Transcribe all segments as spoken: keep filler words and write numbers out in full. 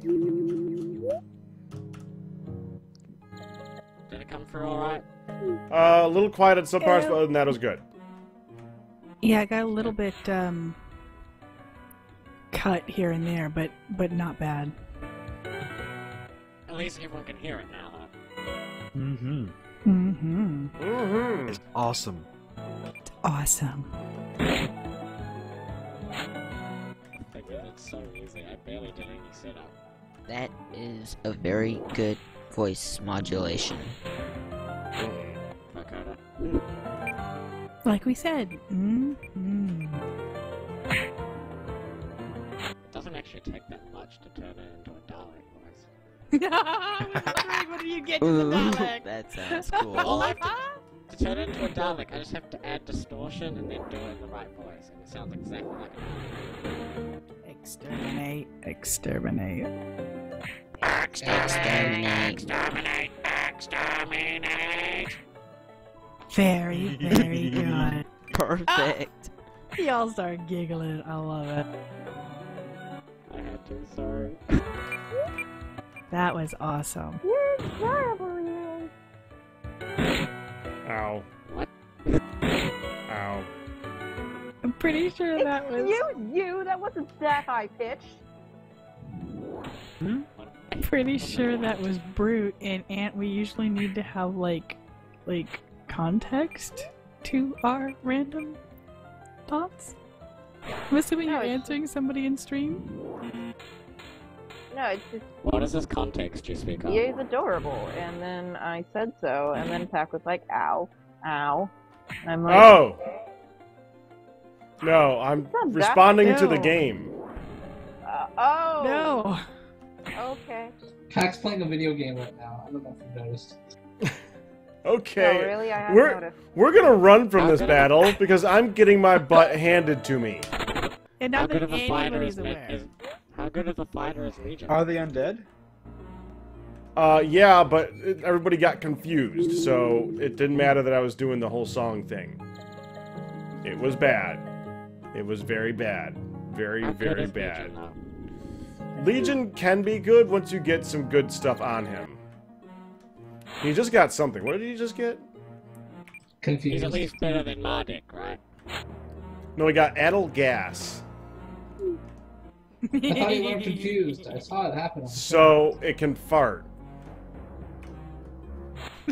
Did it come through all right? Uh, a little quiet at some parts, but other than that, it was good. Yeah, I got a little bit um, cut here and there, but but not bad. At least everyone can hear it now. Mm-hmm. Mm-hmm. Mm-hmm. It's awesome. It's awesome. That's so easy. I barely did any setup. That is a very good voice modulation. Like we said. Mm-hmm. It doesn't actually take that much to turn it into a Dalek voice. What do you get to the Dalek? That sounds cool. All I have to, to turn it into a Dalek, I just have to add distortion and then do it in the right voice, and it sounds exactly like a Dalek. Exterminate. Exterminate. Exterminate. Exterminate. Exterminate. Very, very good. Perfect. Ah, y'all start giggling. I love it. I had to, sorry. That was awesome. You're adorable. Ow. What? Ow. I'm pretty sure it's that was... You, you, that wasn't that high-pitched. Hmm? I'm pretty sure that was Brute, and Aunt, we usually need to have, like, like, context to our random thoughts? I'm assuming no, you're answering just... somebody in stream? No, it's just... What is this context you speak of? E A's adorable, and then I said so, and then Pac was like, ow, ow. And I'm like... Oh! No, I'm responding to the game. Uh, oh! No! Okay. Pac's playing a video game right now. I don't know if you noticed. Okay, no, really? I we're noticed. We're gonna run from How this battle a... because I'm getting my butt handed to me. And now that anybody's aware. Is... How good of a fighter is Legion? Are they undead? Uh, yeah, but it, everybody got confused, so it didn't matter that I was doing the whole song thing. It was bad. It was very bad. Very, How very bad. Legion, Legion can be good once you get some good stuff on him. He just got something. What did he just get? Confused. He's at least better than Mardek, right? No, he got Adel Gas. I thought you were confused. I saw it happen. So, it can fart.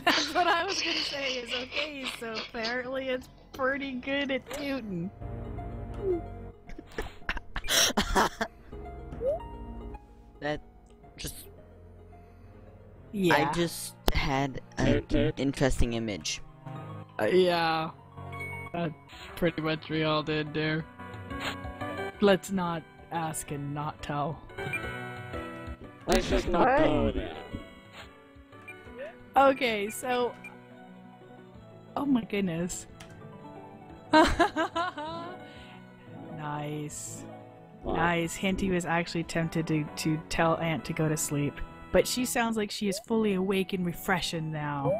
That's what I was gonna say is, okay, so apparently it's pretty good at tootin'. That just... Yeah. I just had an interesting image. Uh, yeah. That's pretty much we all did there. Let's not ask and not tell. Let's just not what? Go there. Okay, so... Oh my goodness. Nice. Wow. Nice. Hinty was actually tempted to, to tell Aunt to go to sleep. But she sounds like she is fully awake and refreshing now.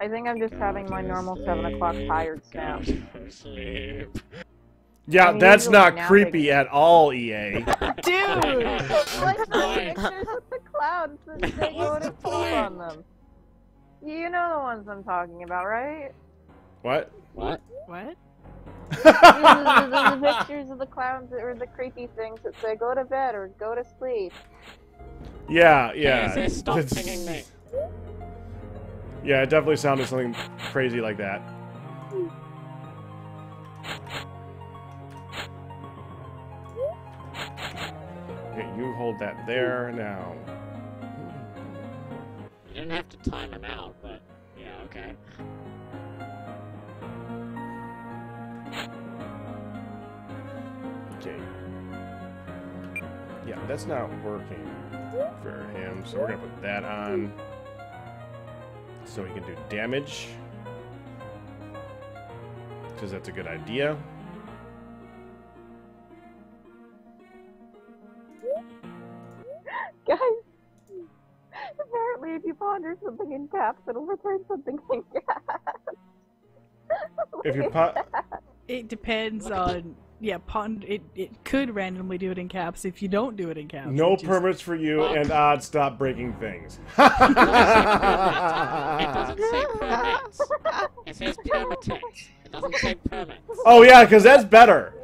I think I'm just go having my normal sleep. seven o'clock tired snap. Yeah, I mean, that's not creepy at all, E A. Dude! It's like the pictures of the clouds that they go to sleep on them. You know the ones I'm talking about, right? What? What? What? These are the, the, the pictures of the clowns that were the creepy things that say go to bed or go to sleep. Yeah, yeah. Hey, stop it's... singing me. Yeah, it definitely sounded something crazy like that. Okay, you hold that there now. You didn't have to time him out, but yeah, okay. Okay. Yeah, that's not working for him, so we're gonna put that on so he can do damage. Because that's a good idea. Guys, apparently if you ponder something in caps, it'll return something in caps. If you ponder... It depends on yeah, pond, it, it could randomly do it in caps if you don't do it in caps. No permits is... for you, oh. and Odd, uh, stop breaking things. It doesn't say permits. It says permits. It doesn't say permits. Oh yeah, because that's better.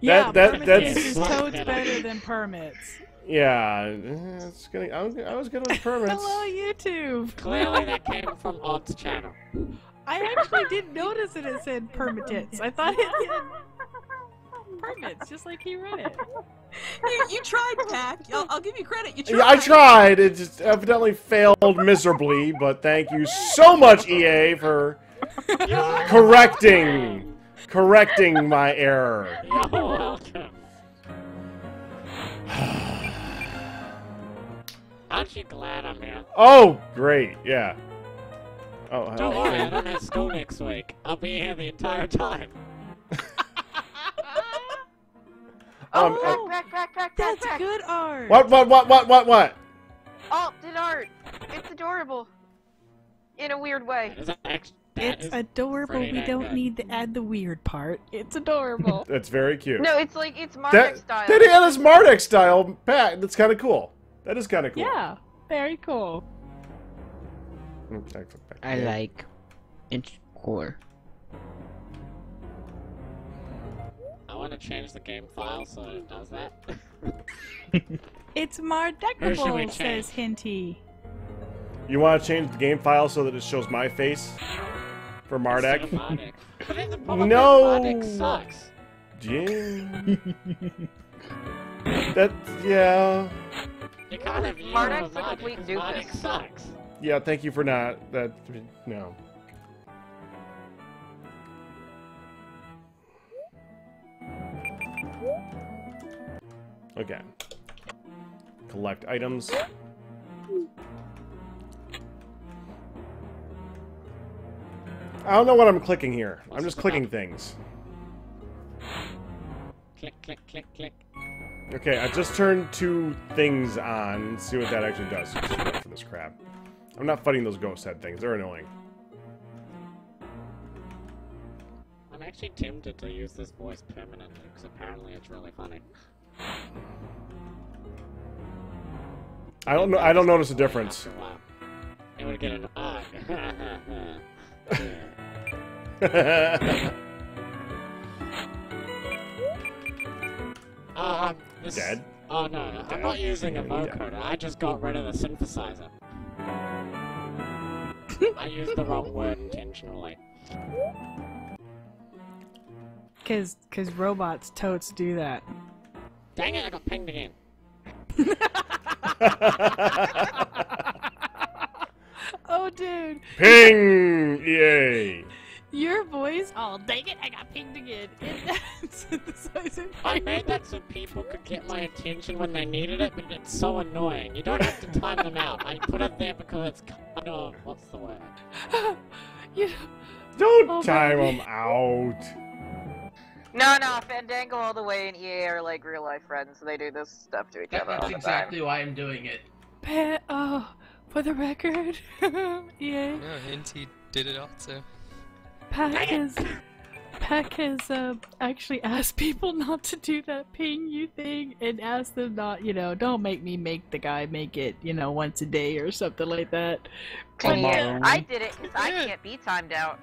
Yeah, that, that, that's toads better than permits. Yeah, it's gonna, I, was, I was good with permits. Hello, YouTube. Clearly that came from Odd's channel. I actually didn't notice that it said permits. I thought it said permits, just like he read it. You, you tried, Pac. I'll, I'll give you credit. You tried. Yeah, I tried. It just evidently failed miserably, but thank you so much, E A, for correcting, correcting my error. You're welcome. Aren't you glad I'm here? Oh, great, yeah. Oh, don't worry, I don't have school next week. I'll be here the entire time. um, oh, crack, crack, crack, that's crack. Good art. What, what, what, what, what, what? Alt did art. It's adorable. In a weird way. It's adorable. We don't good. need to add the weird part. It's adorable. That's very cute. No, it's like, it's Mardek that, style. That, yeah, that's Mardek style. Pat, that's kind of cool. That is kind of cool. Yeah, very cool. I like it's core. I want to change the game file so it does that. It's Mardekable, says Hinty. You want to change the game file so that it shows my face for Mardek? Mardek. No. Mardek sucks. Yeah. That yeah. You can't have Mardek's a complete doofus. Mardek sucks. Yeah, thank you for not that. No. Okay. Collect items. I don't know what I'm clicking here. What's I'm just clicking about? things. Click, click, click, click. Okay, I just turned two things on. Let's see what that actually does. For this crap. I'm not fighting those ghost head things. They're annoying. I'm actually tempted to use this voice permanently because apparently it's really funny. I don't know. I don't notice a difference. It would get an odd. um, this... Dead? Oh no, no. I'm not using a vocoder. I just got rid of the synthesizer. I used the wrong word intentionally. Cause, cause robots totes do that. Dang it! I got pinged again. Oh, dude. Ping! Yay! Your voice, oh, dang it! I got pinged again. Synthesizer. I made that so people could get my attention when they needed it, but it's so annoying. You don't have to time them out. I put it there because it's kind of what's the word? you don't oh, time them out. No, no, Fandango all the way and E A are like real life friends. So they do this stuff to each that, other. That's all the exactly time. why I'm doing it. Pe oh, for the record, E A. No, Hinty did it also. Pac has, Pac has uh, actually asked people not to do that ping you thing and asked them not, you know, don't make me make the guy make it, you know, once a day or something like that. Come on. I did it because I can't be timed out.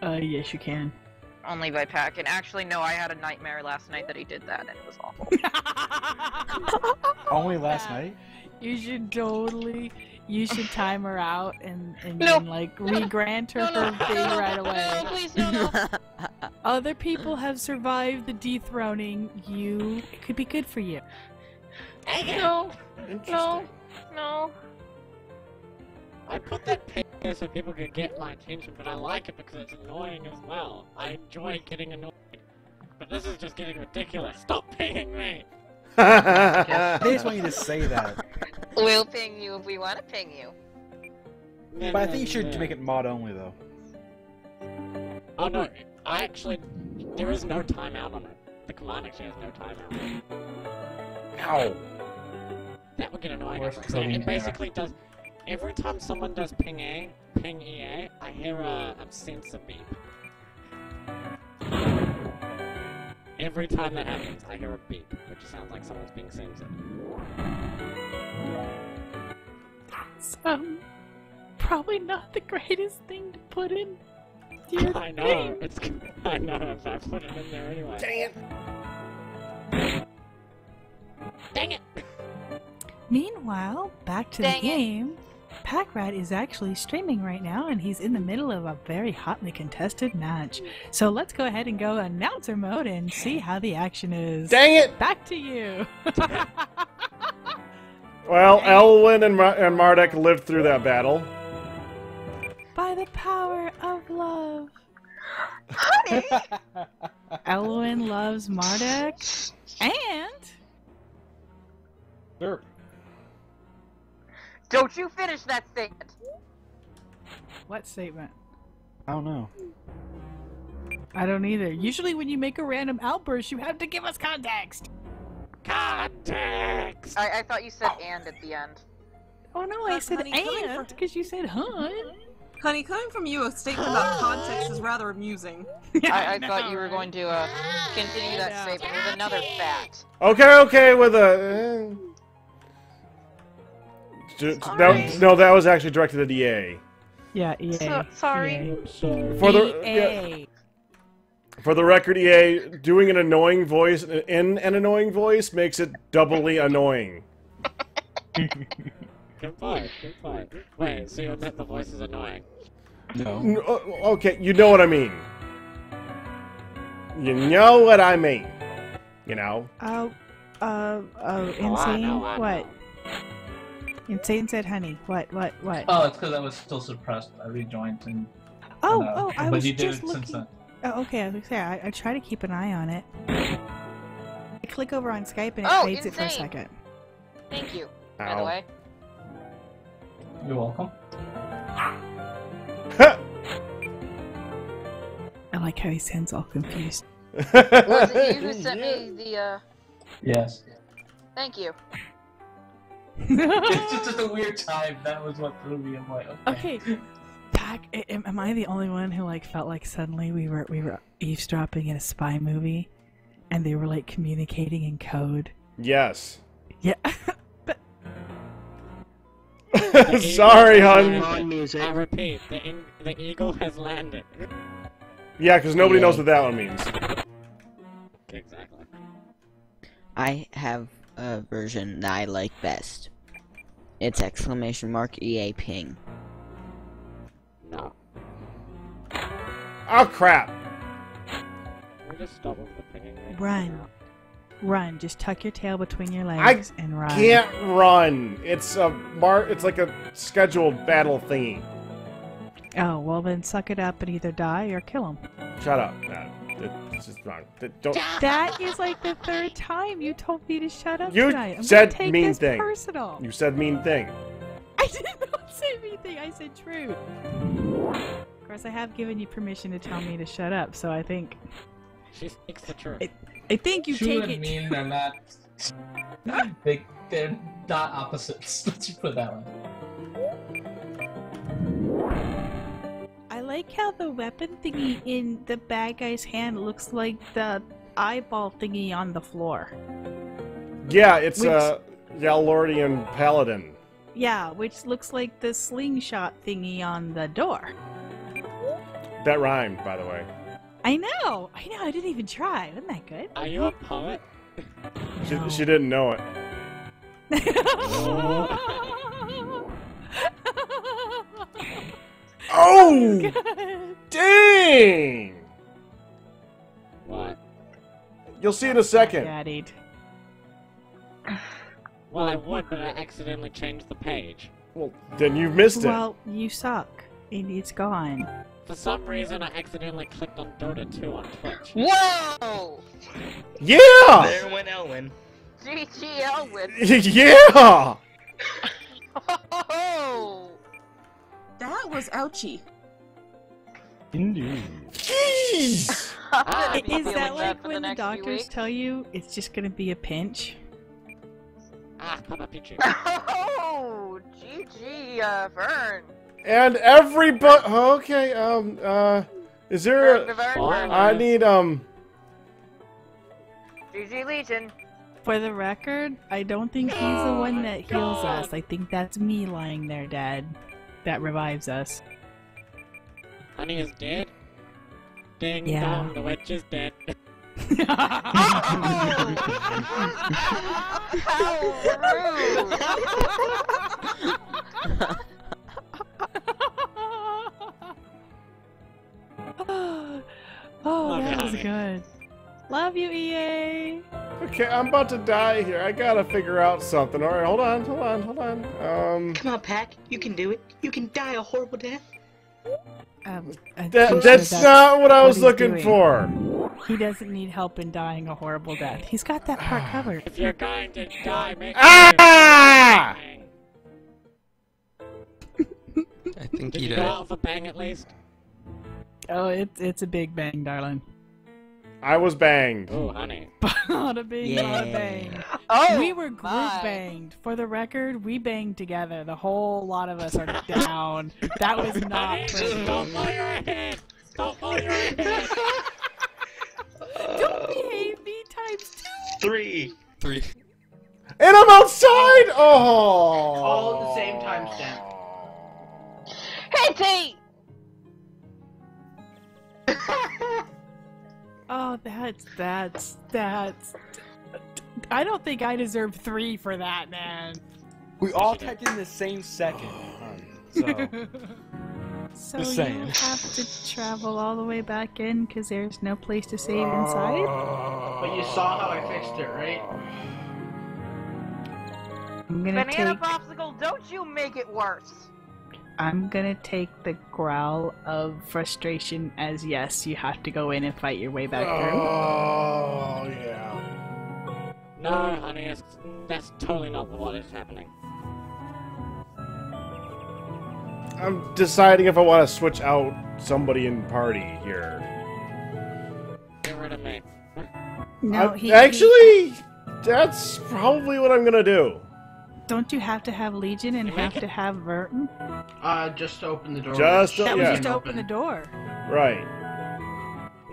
Uh, yes you can. Only by Pac, and actually no, I had a nightmare last night that he did that and it was awful. Only last night? You should totally... You should time her out and, and no. then, like, no. re-grant her no, no. her thing no, right no, away. No, please, no, no. Other people have survived the dethroning. You, it could be good for you. No, no, no. I put that pin there so people could get my attention, but I like it because it's annoying as well. I enjoy getting annoyed. But this is just getting ridiculous. Stop pinging me! I just want you to say that. We'll ping you if we want to ping you. No, but I think you should no. make it mod only, though. Oh no, I actually... There is no timeout on it. The command actually has no timeout. Ow! That would get annoying. It basically does... Every time someone does ping A, ping E A, I hear a, a sensor beep. every time that happens, I hear a beep, which sounds like someone's being censored. That's, um, probably not the greatest thing to put in your I know, thing. It's, I know, I put it in there anyway. Dang it! Dang it! Meanwhile, back to Dang the game. It. Pac-Rat is actually streaming right now, and he's in the middle of a very hotly contested match. So let's go ahead and go announcer mode and see how the action is. Dang it! Back to you! Well, Elwyen and, Mar and Mardek lived through that battle. By the power of love. Honey! Elwyen loves Mardek, and... Sure. Don't you finish that statement! What statement? I don't know. I don't either. Usually when you make a random outburst, you have to give us context! Context! I, I thought you said oh. and at the end. Oh no, I uh, said honey, and because you said hun. Honey, coming from you, a statement about context is rather amusing. I, I no, thought you were going to uh, continue that no. statement with another fact. Okay, okay, with a... Uh... That, no, that was actually directed at E A. Yeah, E A. So, sorry. E A. For the E A. Yeah, for the record, E A doing an annoying voice in an annoying voice makes it doubly annoying. Good point. Good point. Wait, so you admit the voice is annoying? No. no. Okay, you know what I mean. You know what I mean. You know. Oh, uh, oh, insane. Oh, I know, I know. What? Insane said, "Honey, what, what, what?" Oh, it's because I was still suppressed. I rejoined and. Oh, and, uh, oh, I was you just looking. Since then. Oh, okay. I was gonna say I, I try to keep an eye on it. I click over on Skype and it oh, fades insane. it for a second. Thank you. Ow. By the way. You're welcome. I like how he sounds all confused. Was it you who sent me the? Uh... Yes. Thank you. It's just a weird time. That was what threw me. I'm like, okay. Okay. Pac, am, am I the only one who like felt like suddenly we were we were eavesdropping in a spy movie, and they were like communicating in code? Yes. Yeah. But... Sorry, hon. I repeat, the, in the eagle has landed. Yeah, because nobody yeah. knows what that one means. Exactly. I have. Uh, version that I like best. It's exclamation mark E A ping. No. Oh crap! We just stop with the pinging right Run. Now. Run. Just tuck your tail between your legs I and run. I can't run. It's a mar. It's like a scheduled battle thingy. Oh well, then suck it up and either die or kill him. Shut up, Matt. It's just wrong. Don't. That is like the third time you told me to shut up you tonight. I'm said take mean this thing. Personal. You said mean thing. I did not say mean thing. I said true. Of course, I have given you permission to tell me to shut up, so I think. She speaks the truth. I, I think you true take it. True and mean are not. they, they're not opposites. Let's just put that one. I like how the weapon thingy in the bad guy's hand looks like the eyeball thingy on the floor. Yeah, it's which, a Yalordian paladin. Yeah, which looks like the slingshot thingy on the door. That rhymed, by the way. I know! I know, I didn't even try. Wasn't that good? Are you a poet? she, no. she didn't know it. Oh. Oh! Good. Dang! What? You'll see in a second. Daddied. Well, I would, but I accidentally changed the page. Well, then you missed it. Well, you suck. And it's gone. For some reason, I accidentally clicked on Dota two on Twitch. Whoa! Yeah! There went Elwyen. G G Elwyen. Yeah! Oh! That was ouchy. Indeed. Jeez! Ah, is that like that when the, the doctors tell you it's just gonna be a pinch? Ah, come up, pinch. Oh, G G, uh, Vern. And everybody. Okay, um, uh, is there? Vern, a... Vern, Vern. I need um. G G Legion. For the record, I don't think he's oh the one that heals God. us. I think that's me lying there dead. That revives us. Honey is dead? Ding yeah. dong, the witch is dead. Oh! How rude! Oh, oh, that was good. Love you, E A. Okay, I'm about to die here. I gotta figure out something. All right, hold on, hold on, hold on. Um. Come on, Pac. You can do it. You can die a horrible death. Um, that, that's, that's not what I was what looking doing. for. He doesn't need help in dying a horrible death. He's got that part covered. If you're going to die, make ah! sure I think Did he did. Did you go off a bang at least? Oh, it's it's a big bang, darling. I was banged. Oh, honey. Not a big, yeah. not a bang. Oh, we were group my. banged. For the record, we banged together. The whole lot of us are down. That was not. Don't blow your head. Don't blow your head. Don't behave me times two. Three. Three. And I'm outside. Oh. All at the same timestamp. Hinty. Oh, that's, that's, that's... I don't think I deserve three for that, man. We all typed in the same second. So, so you have to travel all the way back in because there's no place to save inside? But you saw how I fixed it, right? I'm gonna Banana take... Popsicle, don't you make it worse! I'm gonna take the growl of frustration as yes, you have to go in and fight your way back through. Oh, yeah. No, honey, that's, that's totally not what is happening. I'm deciding if I want to switch out somebody in party here. Get rid of me. No, he, actually, he... that's probably what I'm gonna do. Don't you have to have Legion and have to have Vern? Uh, just open the door. Just, that yeah. was just open the door. Right.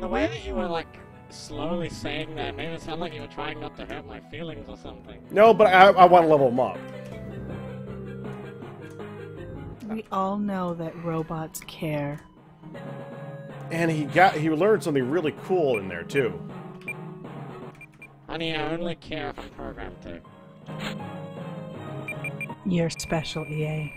The way that you were, like, slowly saying that made it sound like you were trying not to hurt my feelings or something. No, but I, I want to level them up. We all know that robots care. And he got, he learned something really cool in there, too. Honey, I only care if I'm programmed to. You're special, E A.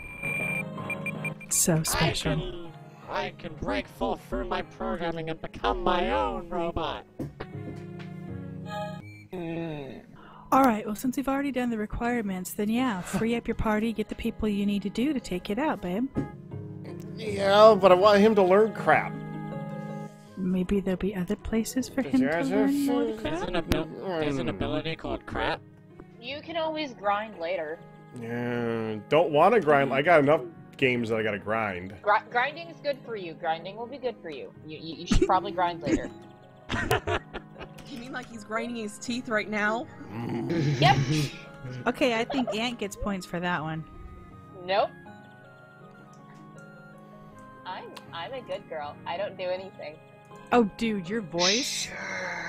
So special. I can, I can break forth through my programming and become my own robot. Alright, well since we've already done the requirements, then yeah, free up your party, get the people you need to do to take it out, babe. Yeah, but I want him to learn crap. Maybe there'll be other places for him to learn more crap? There's an ability called crap. You can always grind later. Yeah, don't want to grind. I got enough games that I gotta grind. Gr grinding is good for you. Grinding will be good for you. You, you, you should probably grind later. You mean like he's grinding his teeth right now? Yep. Okay, I think Aunt gets points for that one. Nope. I'm I'm a good girl. I don't do anything. Oh, dude, your voice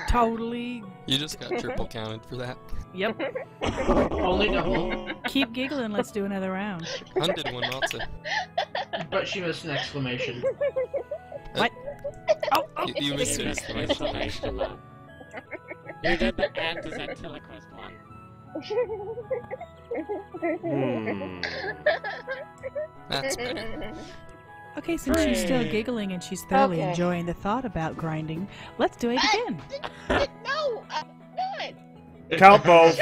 totally. You just got triple counted for that. Yep. Only the whole. Keep giggling. Let's do another round. Hun did one also. But she missed an exclamation. What? Oh, oh. You, you missed an exclamation mark. You did the and is ventriloquist one. Hmm. That's better. Okay, since she's still giggling and she's thoroughly okay. enjoying the thought about grinding, let's do it again. I, did, did, no, I'm not. Count both.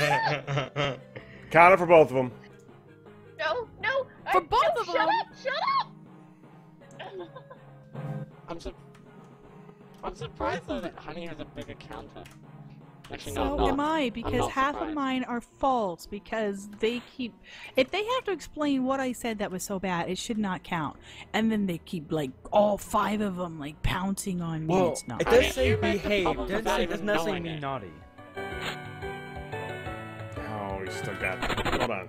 Count it for both of them. No, no. For I, both no, of shut them. Shut up! Shut up! I'm su I'm surprised though that Honey has a bigger counter. Actually, so no, am I, because half surprised. of mine are false, because they keep... If they have to explain what I said that was so bad, it should not count. And then they keep, like, all five of them, like, pouncing on me. Whoa. It's not. It does say behave. It does not say me naughty. Oh, we still got that. Hold on.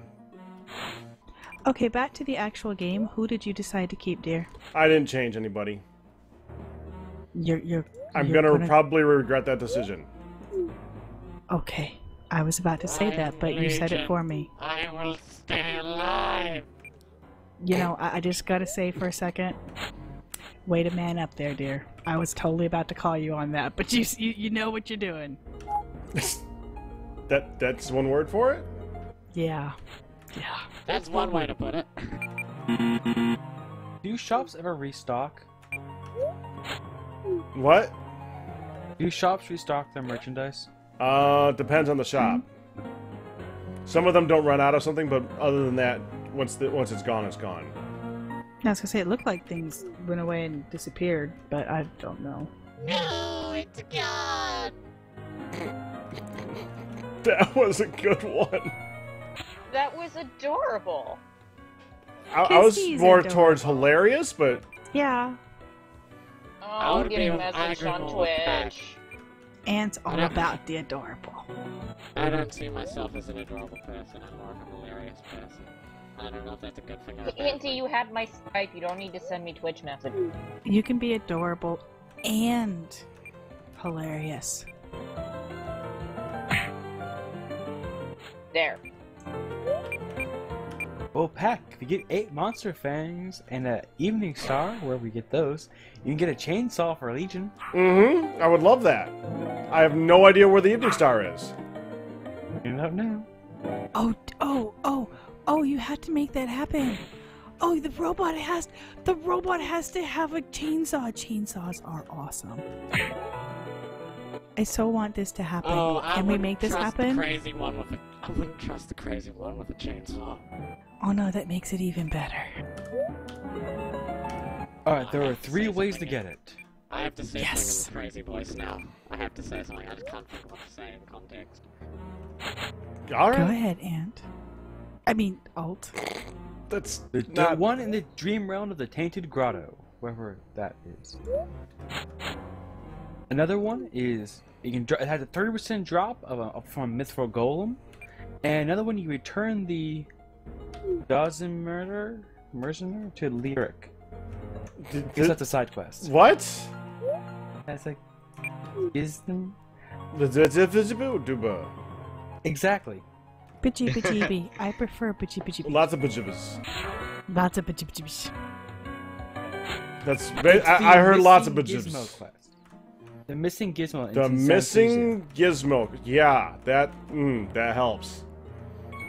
Okay, back to the actual game. Who did you decide to keep, dear? I didn't change anybody. You're... you're I'm you're gonna, gonna probably regret that decision. Okay, I was about to say I'm that, but Legion. You said it for me. I will stay alive. You know, I, I just gotta say for a second, way to man up there, dear. I was totally about to call you on that, but you you, you know what you're doing. that that's one word for it? Yeah. Yeah. That's one way to put it. Do shops ever restock? What? Do shops restock their merchandise? Uh, depends on the shop. Some of them don't run out of something, but other than that, once the once it's gone, it's gone. I was gonna say it looked like things went away and disappeared, but I don't know. No, it's gone. That was a good one. That was adorable. I, I was more adorable. Towards hilarious, but yeah. Oh, I'm getting a message on Twitch. Ant's all about the adorable. I don't see myself as an adorable person. I'm more of a hilarious person. I don't know if that's a good thing or not. Hinty, you have my Skype. You don't need to send me Twitch messages. You can be adorable and hilarious. There. Well, Pac, if you get eight monster fangs and an evening star, wherever we get those, you can get a chainsaw for Legion. Mm-hmm. I would love that. I have no idea where the evening star is. You don't know. Oh, oh, oh, oh! You have to make that happen. Oh, the robot has the robot has to have a chainsaw. Chainsaws are awesome. I so want this to happen. Oh, Can we make this happen? The crazy one with a, I wouldn't trust the crazy one with a chainsaw. Oh no, that makes it even better. Alright, there are three ways to get it. I have to say yes. Something in the crazy voice now. I have to say something. I just can't think of what to say in context. Alright. Go ahead, Aunt. I mean, Alt. That's the, the one in the dream realm of the Tainted Grotto, wherever that is. Another one is you can it has a thirty percent drop of a, from Mithril Golem, and another one you return the Dozenmurder Mercenary to Lyric. D Guess that's a side quest. What? That's like is them the exactly. Bitchy bitchy I prefer bitchy bitchy. Lots of bitchibas. Lots of bitchibas. That's I, I heard lots of bitchibas. The missing gizmo. The missing gizmo. Yeah, that mm, that helps.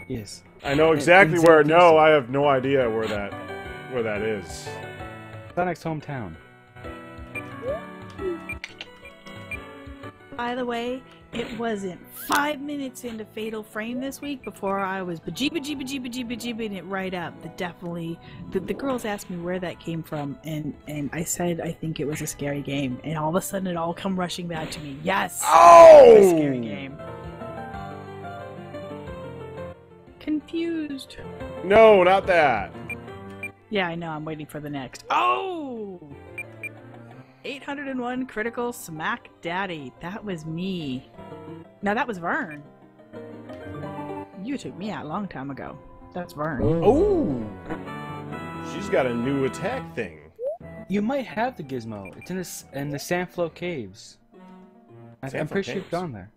Yes. I know exactly where. No, I have no idea where that where that is. Sonic's hometown. By the way, it wasn't five minutes into Fatal Frame this week before I was bejeeba jeeba jeeba jeeba jeeba it right up. The definitely the, the girls asked me where that came from, and and I said I think it was a scary game, and all of a sudden it all come rushing back to me. Yes, oh, a scary game. Confused. No, not that. Yeah, I know. I'm waiting for the next. Oh. eight hundred and one critical smack daddy. That was me. Now that was Vern. You took me out a long time ago. That's Vern. Oh, she's got a new attack thing. You might have the gizmo. It's in the in the Sandflow Caves. Sandflow I'm pretty caves. sure you've gone there.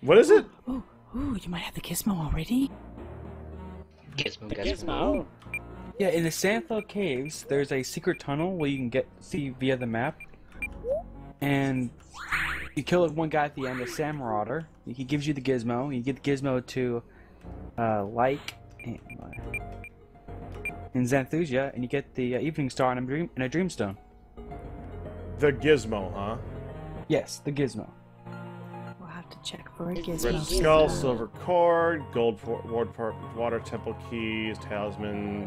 What is it? Ooh, ooh, you might have the gizmo already. Gizmo, the gizmo. Yeah, in the Sandflow Caves, there's a secret tunnel where you can get see via the map, and you kill one guy at the end, a Samarader. He gives you the gizmo. You get the gizmo to uh, like in Xanthusia, and you get the uh, Evening Star and a dream and a Dreamstone. The gizmo, huh? Yes, the gizmo. We'll have to check for a gizmo. Red skull, silver cord, gold ward part, water temple keys, talisman.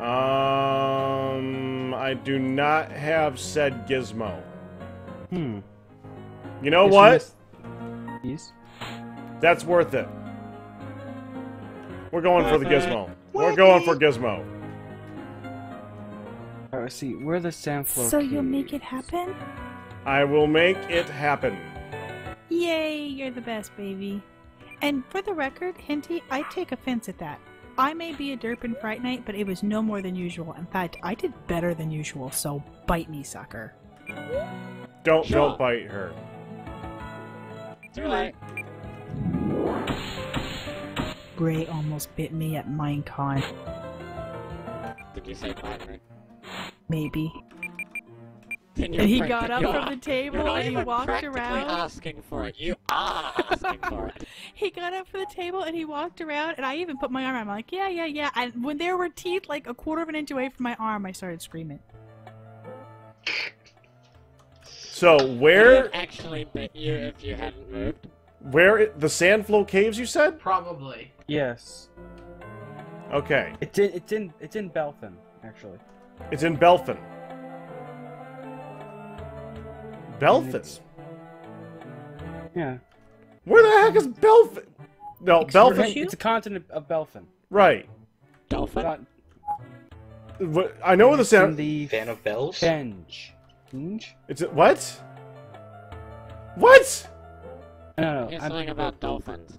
Um, I do not have said gizmo. Hmm. You know what? Yes. That's worth it. We're going for the gizmo. We're going for gizmo. All right, see, where the Sandflow. So you'll make it happen? I will make it happen. Yay! You're the best, baby. And for the record, Hinty, I take offense at that. I may be a derp in Fright Night, but it was no more than usual. In fact, I did better than usual, so bite me, sucker. Don't, don't bite her. Too late. Bray almost bit me at MineCon. Did you say Mine? Maybe. And, and he got up from the table and he walked around. Asking for it. You are asking for it. He got up from the table and he walked around, and I even put my arm out. I'm like, yeah, yeah, yeah. And when there were teeth like a quarter of an inch away from my arm, I started screaming. So where? It actually bit you if you hadn't moved. Where it, the Sandflow Caves? You said? Probably. Yes. Okay. It's in. It's in. It's in Belfin, actually. It's in Belfin. Belfin? Yeah. Where the heck is Belfin? No, Explore Belfin. It's a continent of Belfin. Right. Belfin? I know where the sound. The Fan of Bells? Fenge. Fenge? It's a... What? What? No, no, no. Something about dolphins.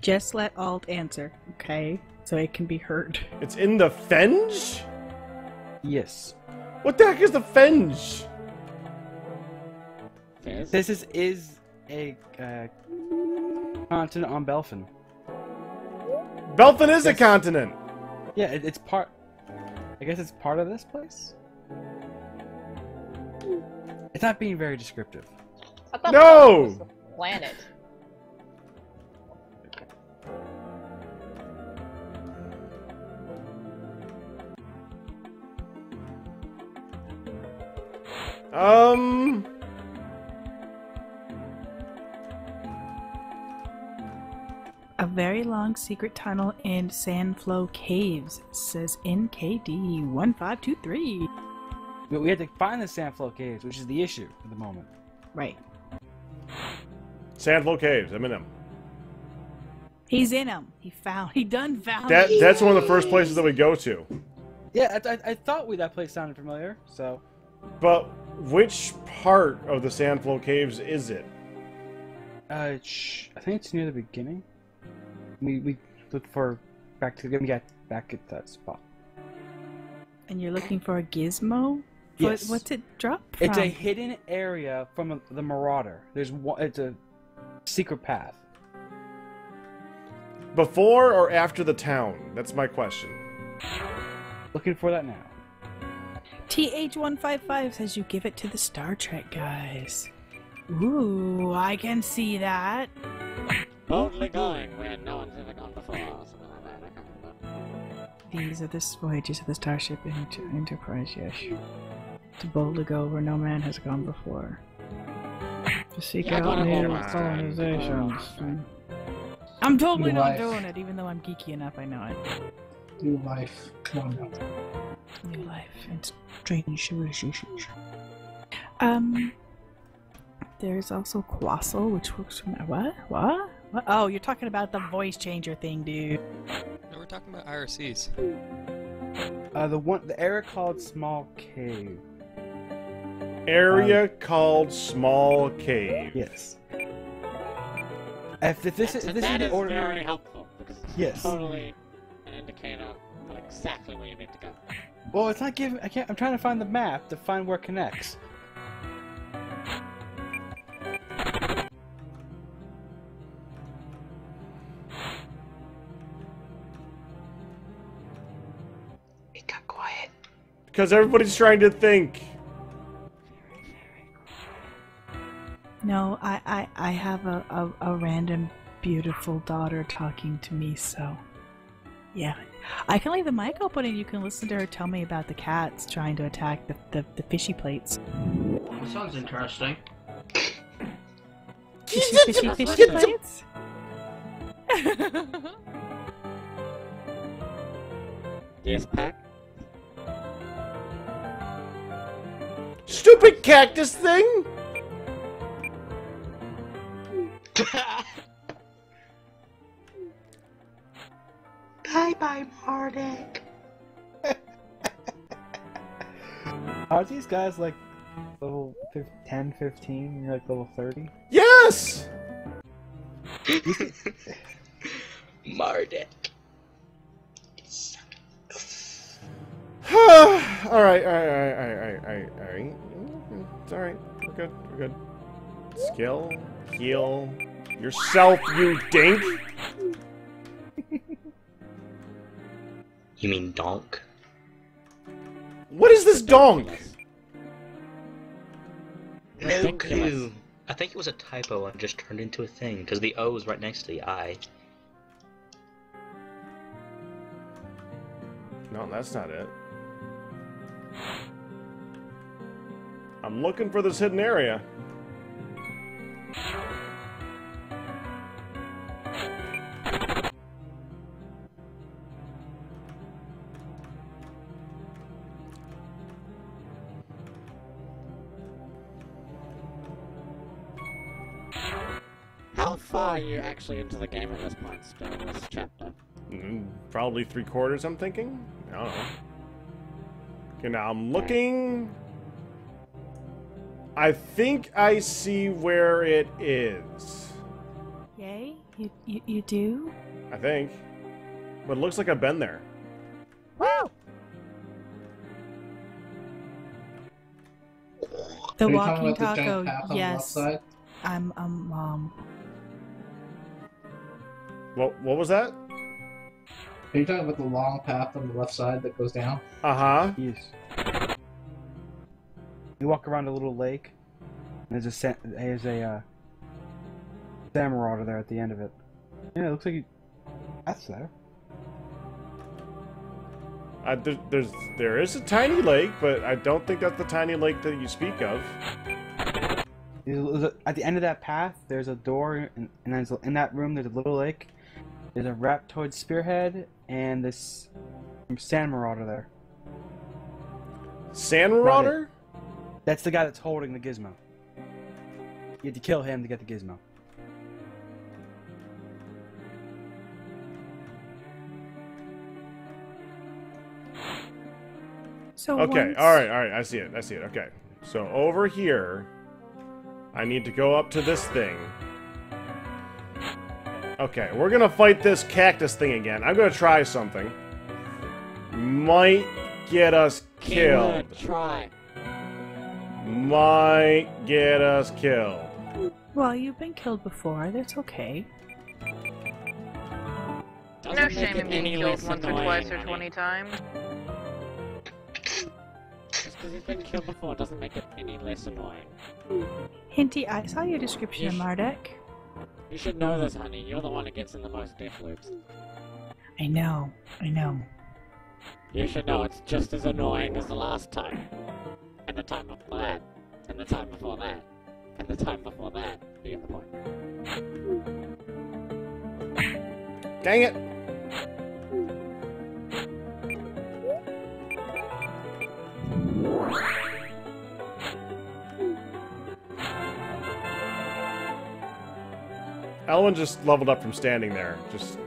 Just let Alt answer, okay? So it can be heard. It's in the Fenge? Yes. What the heck is the Fenge? This is is a uh, continent on Belfin. Belfin is a continent. Yeah, it, it's part. I guess it's part of this place. It's not being very descriptive. I thought no. Belfin was a planet. Um. A very long secret tunnel in Sandflow Caves, says N K D one five two three. But we have to find the Sandflow Caves, which is the issue at the moment. Right. Sandflow Caves, I'm in them. He's in them. He found. He done found. That me. That's one of the first places that we go to. Yeah, I, I, I thought we that place sounded familiar. So. But which part of the Sandflow Caves is it? Uh, sh I think it's near the beginning. We, we look for back to we got back at that spot. And you're looking for a gizmo? Yes. What, what's it dropped from? It's a hidden area from the Marauder. There's one. It's a secret path. Before or after the town? That's my question. Looking for that now. T H one five five says you give it to the Star Trek guys. Ooh, I can see that. Boldly going where no one's ever gone before. These are the voyages of the Starship Enterprise, yes. To boldly go where no man has gone before. To seek yeah, out native colonizations. I'm totally New not life. doing it, even though I'm geeky enough, I know it. New life. Come on now. New life. It's strange. Um. There's also Quassel, which works from. What? What? Oh, you're talking about the voice changer thing, dude. No, we're talking about I R Cs. Uh, the one, the area called Small Cave. Area um, called Small Cave. Yes. If, if this is, if this that is, is order, very helpful because it's yes. totally an indicator of exactly where you need to go. Well, it's not giving. I can't. I'm trying to find the map to find where it connects. Because everybody's trying to think. No, I, I, I have a, a, a random beautiful daughter talking to me, so... Yeah. I can leave the mic open and you can listen to her tell me about the cats trying to attack the, the, the fishy plates. That sounds interesting. Fishy, fishy, fishy plates? Yes, Pac? Stupid cactus thing! Bye-bye, Mardek. Are these guys like level ten, fifteen, and you're like level thirty? Yes! Mardek. Alright, alright, alright, alright, alright, alright. It's alright. We're good, we're good. Skill, heal, Yourself, you dink! You mean donk? What is this donk? No goo. I think it was a typo and just turned into a thing, because the O is right next to the I. No, that's not it. I'm looking for this hidden area. How far are you actually into the game at this point, still in this chapter? Mm, probably three quarters, I'm thinking. I don't know. Okay, now I'm looking. I think I see where it is. Yay? You, you, you do? I think. But it looks like I've been there. Wow! The walking taco, yes. I'm, I'm, mom. What, what was that? Are you talking about the long path on the left side that goes down? Uh-huh. Yes. You walk around a little lake, and there's a, there's a, uh, Samarader there at the end of it. Yeah, it looks like you... That's there. Uh, there, there's, there is a tiny lake, but I don't think that's the tiny lake that you speak of. At the end of that path, there's a door, and, and there's, in that room, there's a little lake. There's a raptoid spearhead, and this Sand Marauder there. Sand Marauder? That's the guy that's holding the gizmo. You had to kill him to get the gizmo. So okay, once... all right, all right, I see it, I see it, okay. So over here... I need to go up to this thing. Okay, we're gonna fight this cactus thing again. I'm gonna try something. Might get us killed. Try. Might get us killed. Well, you've been killed before. That's okay. No shame in being killed once or twice or twenty times. Because he's been killed before doesn't make it any less annoying. Hinty, I saw your description of Mardek. You should know this, honey. You're the one that gets in the most death loops. I know. I know. You should know it's just as annoying as the last time. And the time before that. And the time before that. And the time before that. You get the point. Dang it! Elwyen just leveled up from standing there. Just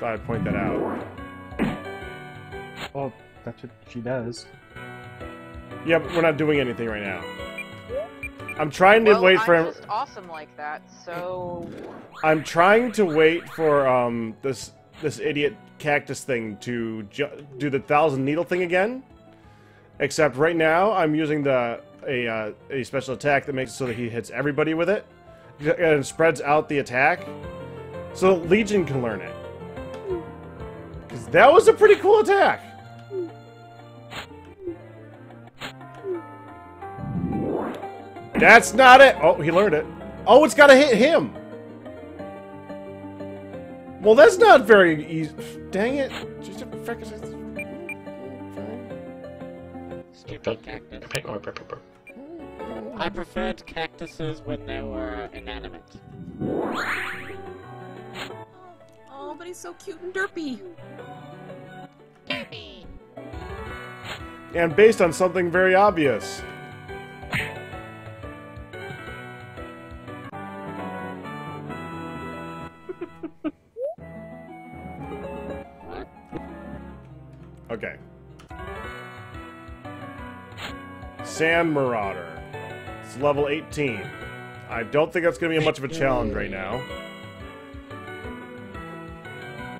thought I'd point that out. Well, that's what she does. Yeah, but we're not doing anything right now. I'm trying to well, wait I'm for him. Just awesome like that, so. I'm trying to wait for um this this idiot cactus thing to ju do the thousand needle thing again. Except right now, I'm using the a uh, a special attack that makes it so that he hits everybody with it. And spreads out the attack, so Legion can learn it. Because that was a pretty cool attack. That's not it. Oh, he learned it. Oh, it's got to hit him. Well, that's not very easy. Dang it. Just a I preferred cactuses when they were inanimate. Oh, but he's so cute and derpy. Derpy. And based on something very obvious. Okay. Sand Marauder. It's level eighteen. I don't think that's going to be much of a challenge right now.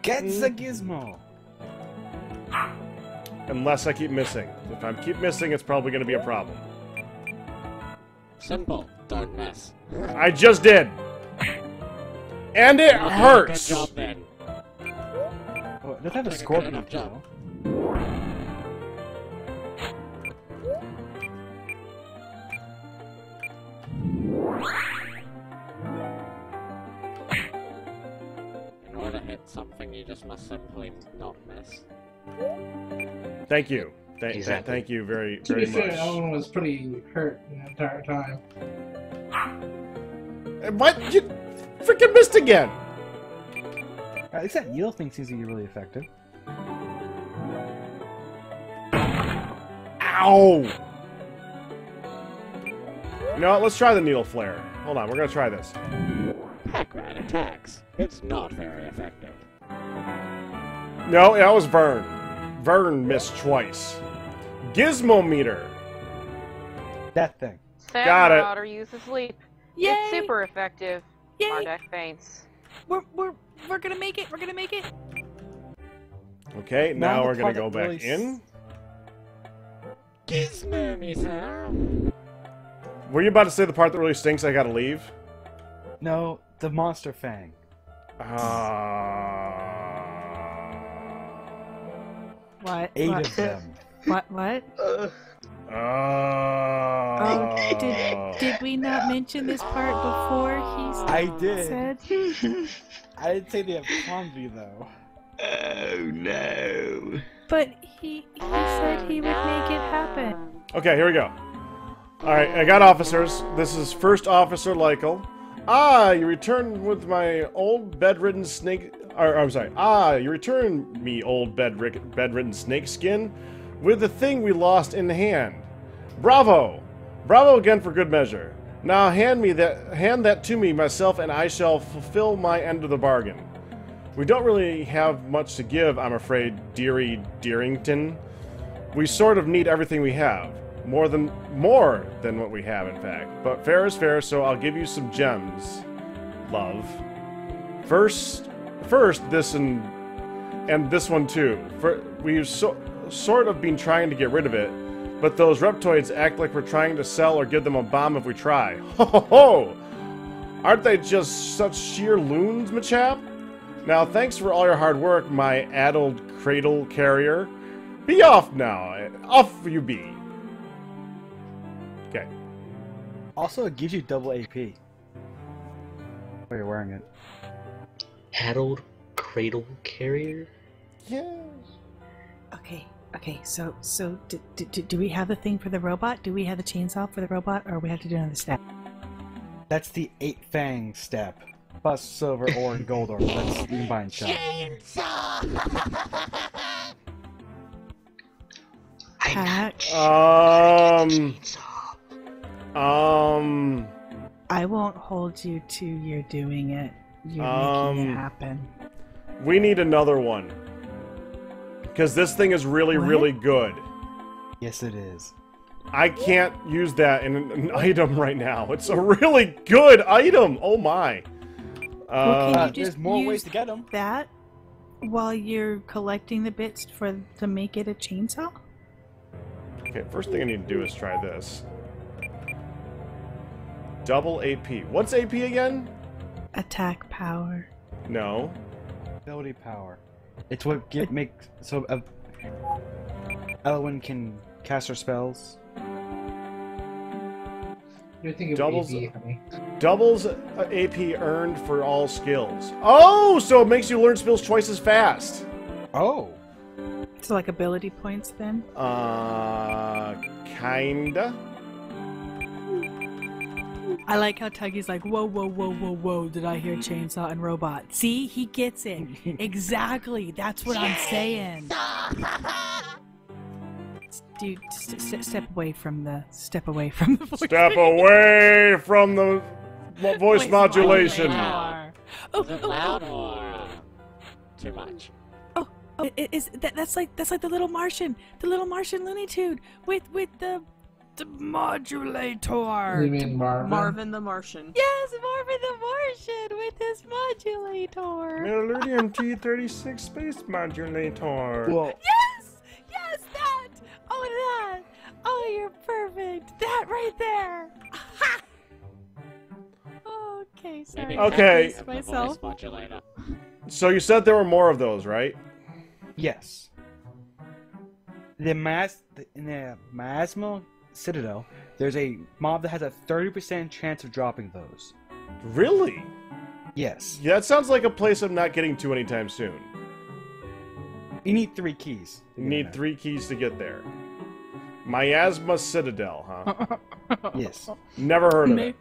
Get the gizmo! Unless I keep missing. If I keep missing, it's probably going to be a problem. Simple. Don't miss. I just did! And it hurts! Good job, man. Oh, it doesn't have a scorpion up job. In order to hit something, you just must simply not miss. Thank you. Th exactly. Thank you very, very much. To be fair, Elwyen was pretty hurt the entire time. What? You freaking missed again! At least that yield thing seems to be really effective. Ow! You know what? Let's try the needle flare. Hold on, we're gonna try this. Pac-Rat attacks. It's not very effective. No, that was Vern. Vern missed twice. Gizmometer. That thing. Sand Got it. Marauder uses leap. Yay! It's super effective. Yay! Mardek faints. We're we're we're gonna make it. We're gonna make it. Okay, now, now we're gonna go back in. Gizmometer. Were you about to say the part that really stinks? I gotta leave. No, the monster fang. Ah. Uh... What? Eight what? of them. What? What? Uh, oh. Did, did we not mention this part before? He's I did. Said? I didn't say they have combi though. Oh no. But he he said he would make it happen. Okay, here we go. All right, I got officers. This is First Officer Lykel. Ah, you returned with my old bedridden snake. Or, I'm sorry. Ah, you returned me, old bedrid bedridden snakeskin, with the thing we lost in hand. Bravo, bravo again for good measure. Now hand me that, hand that to me myself, and I shall fulfill my end of the bargain. We don't really have much to give, I'm afraid, dearie Dearington. We sort of need everything we have, more than more than what we have, in fact. But fair is fair, so I'll give you some gems, love. First. First, this and and this one too. For, we've so, sort of been trying to get rid of it, but those reptoids act like we're trying to sell or give them a bomb if we try. Ho ho ho! Aren't they just such sheer loons, machap? Now, thanks for all your hard work, my addled cradle carrier. Be off now. Off you be. Okay. Also, it gives you double A P. Oh, you're wearing it. Addled cradle carrier? Yeah. Okay, okay, so so do, do, do we have the thing for the robot? Do we have the chainsaw for the robot, or we have to do another step? That's the eight fang step. Plus silver, ore, and gold ore. That's the combined shot. Chainsaw! Hatch. Um, um... I won't hold you to your doing it. You're um, making it happen. We need another one. Because this thing is really, what? really good. Yes, it is. I can't use that in an, an item right now. It's a really good item. Oh my. Uh, well, can you just there's more use ways to get them. That while you're collecting the bits for to make it a chainsaw? Okay, first thing I need to do is try this. Double A P. What's A P again? Attack power. No. Ability power. It's what get, makes so uh, Elwyen can cast her spells. You're thinking doubles A P, honey. Doubles A P earned for all skills. Oh, so it makes you learn skills twice as fast. Oh. So like ability points then? Uh, kinda. I like how Tuggy's like, whoa, whoa, whoa, whoa, whoa, did I hear chainsaw and robot? See, he gets it. Exactly. That's what I'm saying. Dude, st step away from the, step away from the voice. Step away from the voice, voice modulation. Loud. Oh, is it loud or too much? Oh, oh it is, that, that's like, that's like the little Martian, the little Martian Looney Tude with, with the... The modulator. You mean Marvin? Marvin the Martian. Yes, Marvin the Martian with his modulator. Melodium T thirty-six space modulator. Whoa. Yes, yes, that. Oh, that. Oh, you're perfect. That right there. Oh, Okay, sorry. Okay. I myself. So you said there were more of those, right? Yes. The mas in the Miasma Citadel, there's a mob that has a thirty percent chance of dropping those. Really? Yes. Yeah, that sounds like a place I'm not getting to anytime soon. You need three keys. You need know. three keys to get there. Miasma Citadel, huh? Yes. Never heard of maybe, it.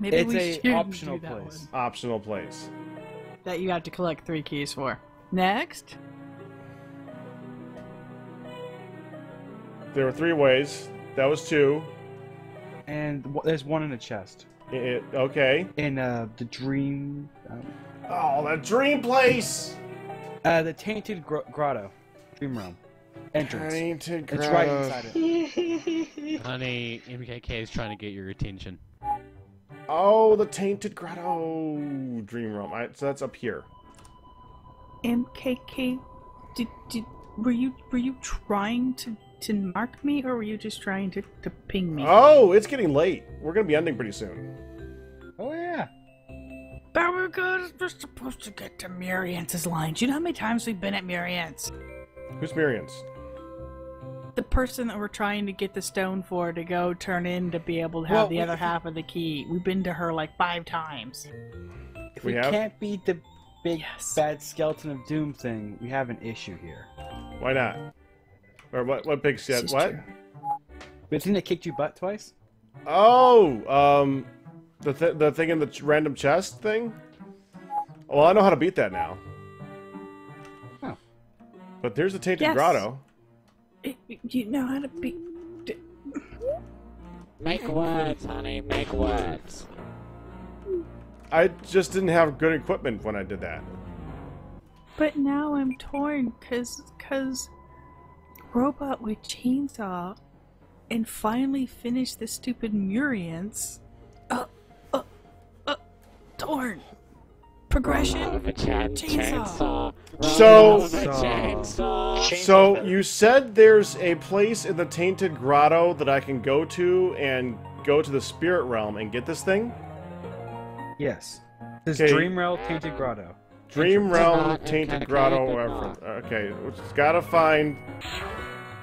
Maybe it's we should do that. It's an optional place. One. Optional place. That you have to collect three keys for. Next. There were three ways. That was two. And there's one in the chest. It, okay. In uh, the dream. Um, oh, the dream place! Uh, the Tainted Gro Grotto. Dream Realm. Entrance. Tainted Grotto. It's right inside it. Honey, M K K is trying to get your attention. Oh, the Tainted Grotto. Dream Realm. Right, so that's up here. M K K, did, did, were you were you trying to, to mark me, or were you just trying to, to ping me? Oh, it's getting late. We're going to be ending pretty soon. Oh, yeah. But we're, good. we're supposed to get to Muriance's lines. You know how many times we've been at Muriance? Who's Muriance? The person that we're trying to get the stone for to go turn in to be able to have well, the other half of the key. We've been to her like five times. If we, we have? can't beat the big yes. bad skeleton of doom thing, we have an issue here. Why not? Or what? What big skeleton? What? The thing that kicked you butt twice? Oh, um, the th the thing in the ch random chest thing. Well, I know how to beat that now. Oh. But there's the Tainted yes. Grotto. Do you know how to be... Make words, honey, make words. I just didn't have good equipment when I did that. But now I'm torn, because cause Robot with Chainsaw and finally finished the stupid Muriance. Uh, uh, uh, torn. Progression. Chainsaw. So, so you said there's a place in the Tainted Grotto that I can go to and go to the Spirit Realm and get this thing? Yes. This okay. Dream Realm, Tainted Grotto. Dream Realm, Tainted Grotto, wherever. Okay, we just gotta find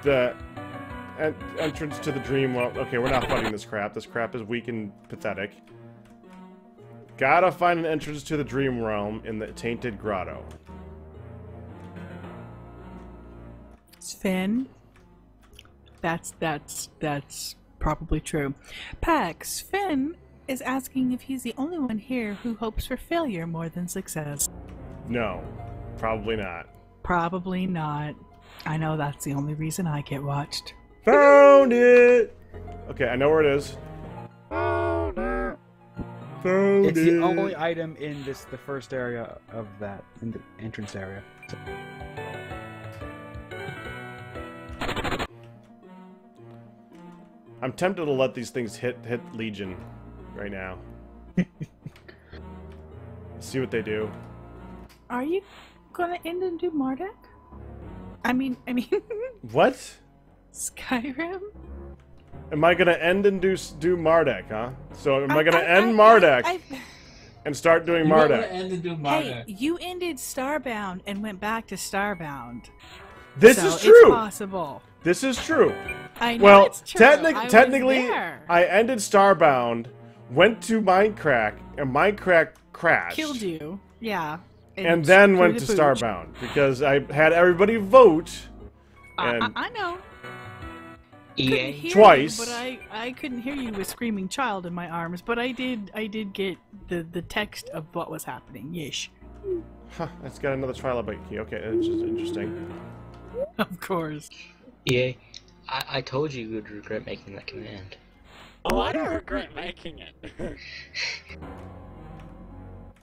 the en entrance to the Dream Realm. Okay, we're not fighting this crap. This crap is weak and pathetic. Gotta find an entrance to the Dream Realm in the Tainted Grotto. Sven, that's that's that's probably true. Pac, Sven is asking if he's the only one here who hopes for failure more than success. No, probably not. Probably not. I know that's the only reason I get watched. Found it. Okay, I know where it is. Found it. Found it's it. the only item in this, the first area of that, in the entrance area. I'm tempted to let these things hit hit Legion right now. See what they do. Are you gonna end and do Mardek? I mean, I mean. What? Skyrim. Am I gonna end and do do Mardek? Huh? So am I, I gonna I, end I, Mardek I, I, and start doing Mardek? End and do Mardek? Hey, you ended Starbound and went back to Starbound. This so is true. It's possible. This is true. I know well, it's true. Technic I technically, I ended Starbound, went to Minecraft, and Minecraft crashed. Killed you, yeah. And, and then went to Starbound because I had everybody vote. And I, I, I know. E A twice. You, but I, I couldn't hear you with screaming child in my arms. But I did I did get the the text of what was happening. Yesh. Huh, that's got another trilobite key. Okay, that's just interesting. Of course. E A, I, I told you you would regret making that command. Oh, I don't regret making it.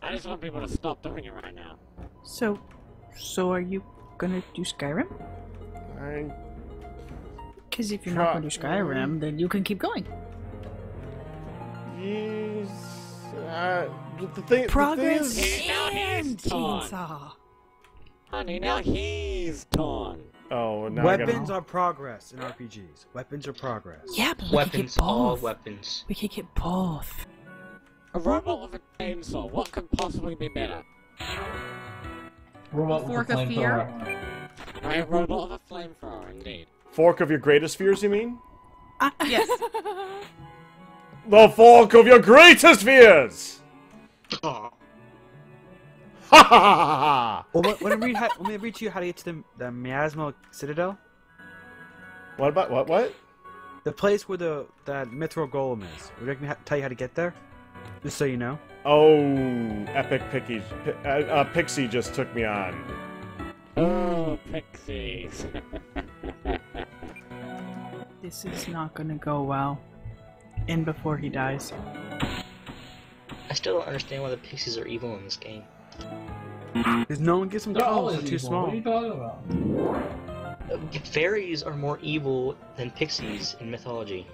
I just want people to stop doing it right now. So, so are you gonna do Skyrim? I... Because if you're not gonna do Skyrim, then you can keep going. Yes, uh, the thing, Progress the thing is... Chainsaw. Honey, now he's torn. Oh, now weapons are progress in R P Gs. Weapons are progress. Yeah, but we weapons, could get both. All weapons. We could get both. A robot with a chainsaw, what could possibly be better? Robot Fork with a flamethrower. I have robot with a flamethrower, indeed. Fork of your greatest fears, you mean? Uh, yes. The fork of your greatest fears! Oh. Ha ha ha ha! Well, when we ha when we reach you, how do you get to the, the Miasma Citadel? What about what what? The place where the that Mithril Golem is. Would you like me to tell you how to get there? Just so you know. Oh, epic pickies! Uh, uh, Pixie just took me on. Oh, Pixies! This is not gonna go well. In before he dies. I still don't understand why the Pixies are evil in this game. Because no one gives them calls, they're too small. What are you talking about? Fairies are more evil than pixies in mythology.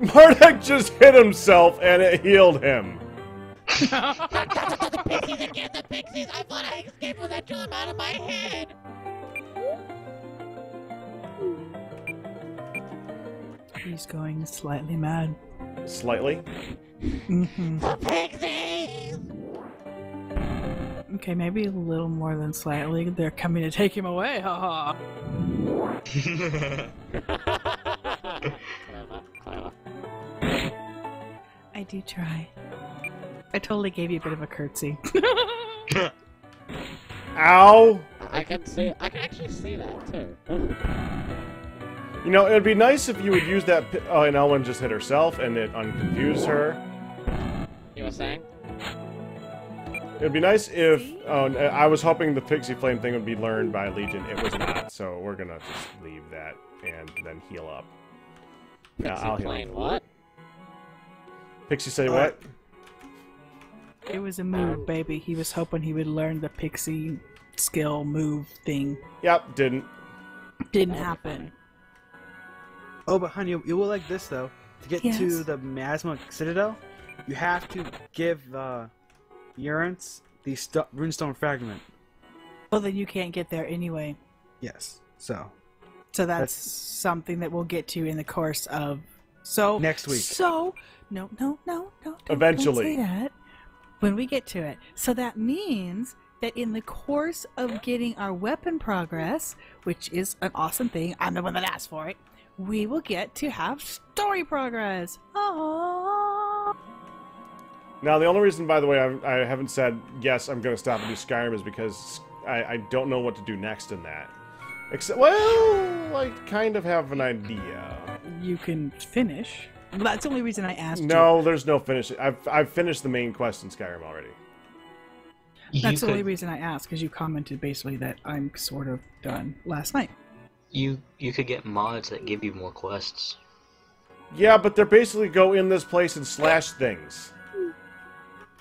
Mardek just hit himself and it healed him. The pixies again, the pixies! I thought I escaped with that gem out of my head! He's going slightly mad. Slightly? Mm-hmm. The pixies! Okay, maybe a little more than slightly. They're coming to take him away, haha! I do try. I totally gave you a bit of a curtsy. Ow! I can see- I can actually see that, too. You know, it'd be nice if you would use that pi- oh, and Elwyen just hit herself and it unconfused her. You were saying? It'd be nice if, oh, I was hoping the pixie flame thing would be learned by Legion. It was not, so we're gonna just leave that and then heal up. Pixie yeah, I'll flame, heal up. What? Pixie say uh, what? It was a move, baby. He was hoping he would learn the pixie skill move thing. Yep, didn't. Didn't happen. Oh, but honey, you will like this though. To get yes. to the Miasma Citadel, you have to give, uh... Muriance, the runestone fragment. Well, then you can't get there anyway. Yes, so. So that's, that's something that we'll get to in the course of. So next week. So no, no, no, no. Don't, Eventually. Don't say that. When we get to it, so that means that in the course of getting our weapon progress, which is an awesome thing, I'm the one that asked for it. We will get to have story progress. Aww. Now, the only reason, by the way, I, I haven't said, yes, I'm going to stop and do Skyrim is because I, I don't know what to do next in that. Except, well, I kind of have an idea. You can finish. Well, that's the only reason I asked No, you. There's no finish. I've, I've finished the main quest in Skyrim already. You that's could, the only reason I asked, because you commented basically that I'm sort of done last night. You, you could get mods that give you more quests. Yeah, but they're basically go in this place and slash things.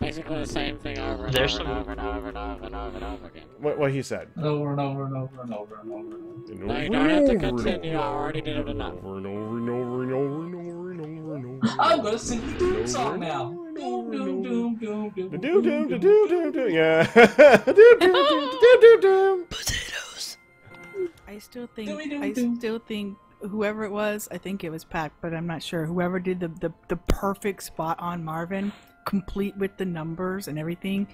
Basically the same thing over and There's over, some... and over and over and over and over and over again. What, what he said? Over and over and over and over and over and over. No, you don't have to continue. I already did it enough. Over and over and over and over and over and over and over. I'm gonna sing the doom song now. Doom doom doom doom doom. Doom doom doom doom doom. Yeah. Doom doom doom doom doom. Potatoes. I still think. I still think. Whoever it was, I think it was Pac, but I'm not sure. Whoever did the the the perfect spot on Marvin. Complete with the numbers and everything,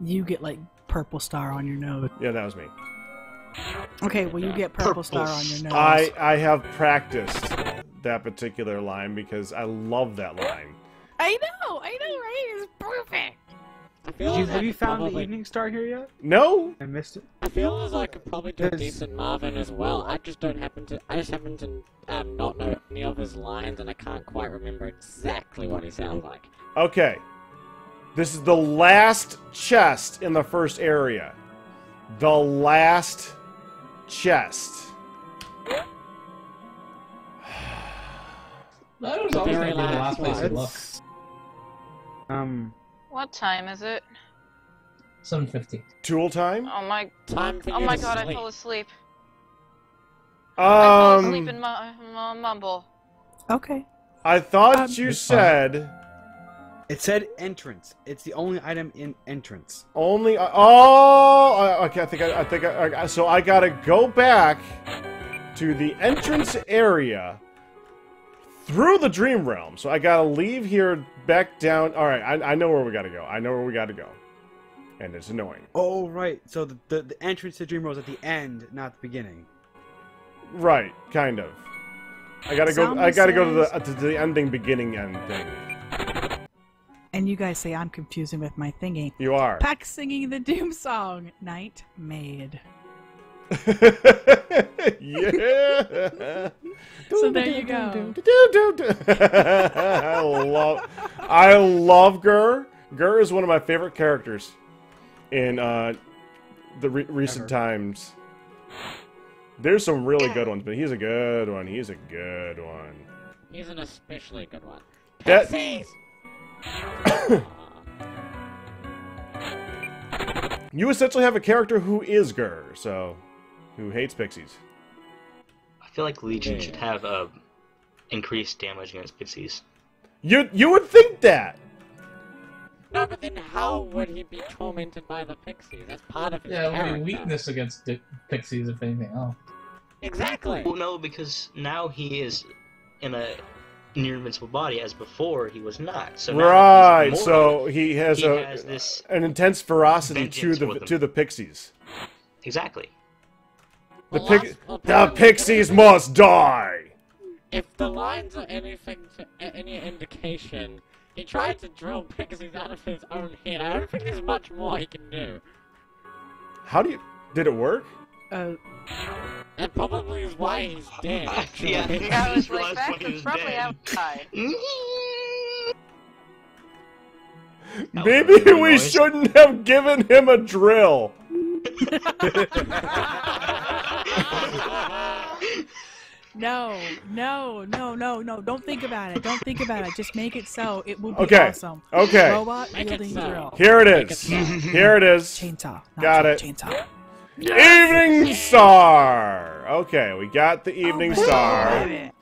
you get like purple star on your nose. Yeah, that was me. Okay, well you get purple, purple star on your nose. I, I have practiced that particular line because I love that line. I know, I know, right? It's perfect. I feel you, have you found probably... the evening star here yet? No, I missed it. I feel as I could probably do There's... a decent Marvin as well. I just don't happen to. I just happen to um, not know any of his lines, and I can't quite remember exactly what he sounds like. Okay, this is the last chest in the first area. The last chest. That was the very last, last place. Um. What time is it? seven fifty. Tool time? Oh my, time oh my god, sleep. I fell asleep. Um, I fell asleep in my mu mumble. Okay. I thought um, you said... It said entrance. It's the only item in entrance. Only... Uh, oh! Okay, I think I... I think I, I so I gotta go back to the entrance area, through the Dream Realm. So I gotta leave here back down. All right, I, I know where we gotta go. I know where we gotta go. And it's annoying. Oh, right. So the, the, the entrance to Dream Realm is at the end, not the beginning. Right, kind of. I gotta go. I gotta go to the to the ending, beginning, end thing. And you guys say I'm confusing with my thingy. You are. Pac singing the Doom song, Night Maid. Yeah. So there you go. I love. I love Gur. Gur is one of my favorite characters in uh, the re recent Ever. times. There's some really good ones, but he's a good one. He's a good one. He's an especially good one. That... You essentially have a character who is Gur, so... Who hates pixies. I feel like Legion yeah. should have uh, increased damage against pixies. You, you would think that! No, but then how would he be tormented by the pixies? That's part of his yeah, character. Yeah, it would be weakness against pixies, if anything else. Exactly! Well, no, because now he is in a near-invincible body, as before he was not. So right, now so he has, he a, has this an intense ferocity to the, to the pixies. Exactly. The, the, pic the pixies must die! If the lines are anything to any indication... He tried to drill pixies out of his own head. I don't think there's much more he can do. How do you... Did it work? Uh... That probably is why he's dead. Yeah, yeah, I was like, that's probably dead. outside. Maybe we noise. shouldn't have given him a drill. No, no, no, no, no. Don't think about it. Don't think about it. Just make it so. It will be okay. awesome. Okay. Robot wielding so. drill. Here it is. It so. Here it is. Chainsaw. Got it. Chainsaw. Yes. Evening yes. Star! Okay, we got the Evening oh, Star. It.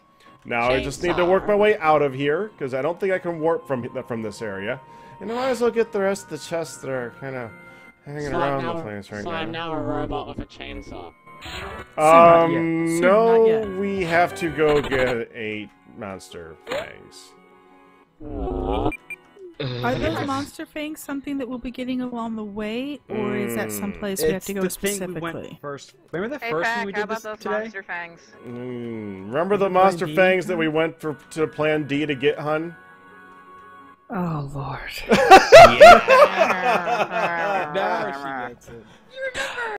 Now chainsaw. I just need to work my way out of here, because I don't think I can warp from from this area. And I might as well get the rest of the chests that are kind of hanging so around now, the place right so now. So I'm now a robot with a chainsaw. Um, no, we have to go get eight monster fangs. Are those monster fangs something that we'll be getting along the way, or is that someplace it's we have to go specifically? Thing we went first. Remember the hey, first Pac, thing we did this today? Monster fangs? Mm, remember the monster fangs that we went for, to Plan D to get, hun? Oh, Lord. Yeah. Now she gets it. You remember?